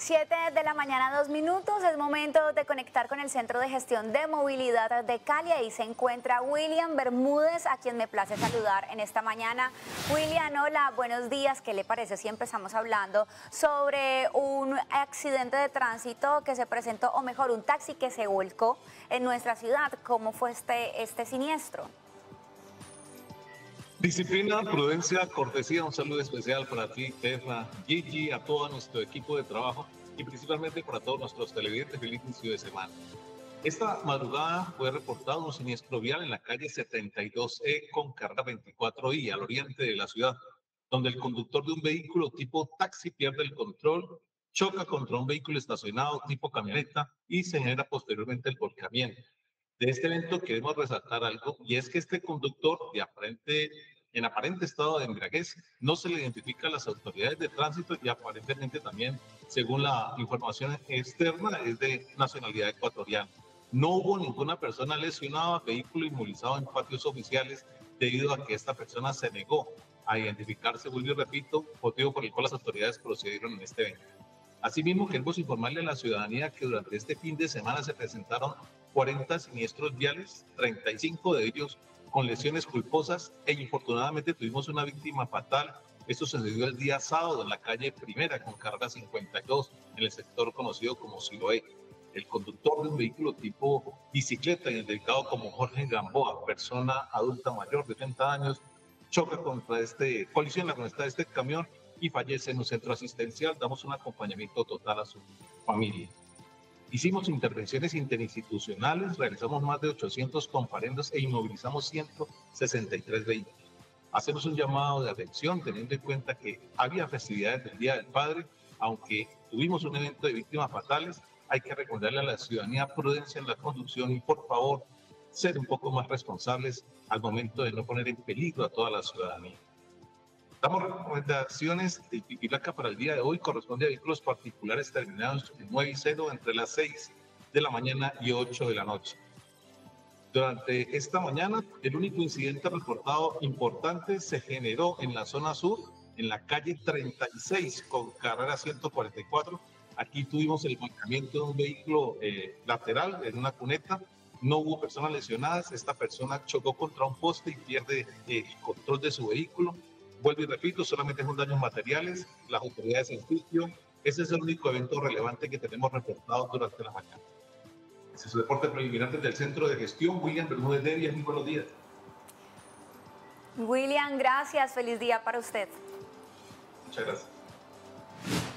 7:02 de la mañana, es momento de conectar con el Centro de Gestión de Movilidad de Cali. Ahí se encuentra William Bermúdez, a quien me place saludar en esta mañana. William, hola, buenos días. ¿Qué le parece si empezamos hablando sobre un accidente de tránsito que se presentó, o mejor, un taxi que se volcó en nuestra ciudad? ¿Cómo fue este siniestro? Disciplina, prudencia, cortesía, un saludo especial para ti, Terra, Gigi, a todo nuestro equipo de trabajo y principalmente para todos nuestros televidentes. Feliz inicio de semana. Esta madrugada fue reportado un siniestro vial en la calle 72E con carrera 24I, al oriente de la ciudad, donde el conductor de un vehículo tipo taxi pierde el control, choca contra un vehículo estacionado tipo camioneta y se genera posteriormente el volcamiento. De este evento queremos resaltar algo, y es que este conductor en aparente estado de embriaguez no se le identifica a las autoridades de tránsito, y aparentemente también, según la información externa, es de nacionalidad ecuatoriana. No hubo ninguna persona lesionada, vehículo inmovilizado en patios oficiales, debido a que esta persona se negó a identificarse, vuelvo y repito, motivo por el cual las autoridades procedieron en este evento. Asimismo, queremos informarle a la ciudadanía que durante este fin de semana se presentaron 40 siniestros viales, 35 de ellos con lesiones culposas, e infortunadamente tuvimos una víctima fatal. Esto sucedió el día sábado en la calle Primera con carrera 52, en el sector conocido como Siloé. El conductor de un vehículo tipo bicicleta, identificado como Jorge Gamboa, persona adulta mayor de 30 años, colisiona contra este camión y fallece en un centro asistencial. Damos un acompañamiento total a su familia. Hicimos intervenciones interinstitucionales, realizamos más de 800 comparendos e inmovilizamos 163 vehículos. Hacemos un llamado de atención teniendo en cuenta que había festividades del Día del Padre, aunque tuvimos un evento de víctimas fatales. Hay que recordarle a la ciudadanía prudencia en la conducción y, por favor, ser un poco más responsables al momento de no poner en peligro a toda la ciudadanía. Damos recomendaciones de Tipilaca para el día de hoy. Corresponde a vehículos particulares terminados en 9 y 0, entre las 6 de la mañana y 8 de la noche. Durante esta mañana, el único incidente reportado importante se generó en la zona sur, en la calle 36 con carrera 144. Aquí tuvimos el volcamiento de un vehículo lateral en una cuneta. No hubo personas lesionadas. Esta persona chocó contra un poste y pierde el control de su vehículo. Vuelvo y repito, solamente son daños materiales, las autoridades en juicio. Ese es el único evento relevante que tenemos reportado durante la mañana. Ese es el reporte preliminar del Centro de Gestión. William Bermúdez de Díaz, muy buenos días. William, gracias. Feliz día para usted. Muchas gracias.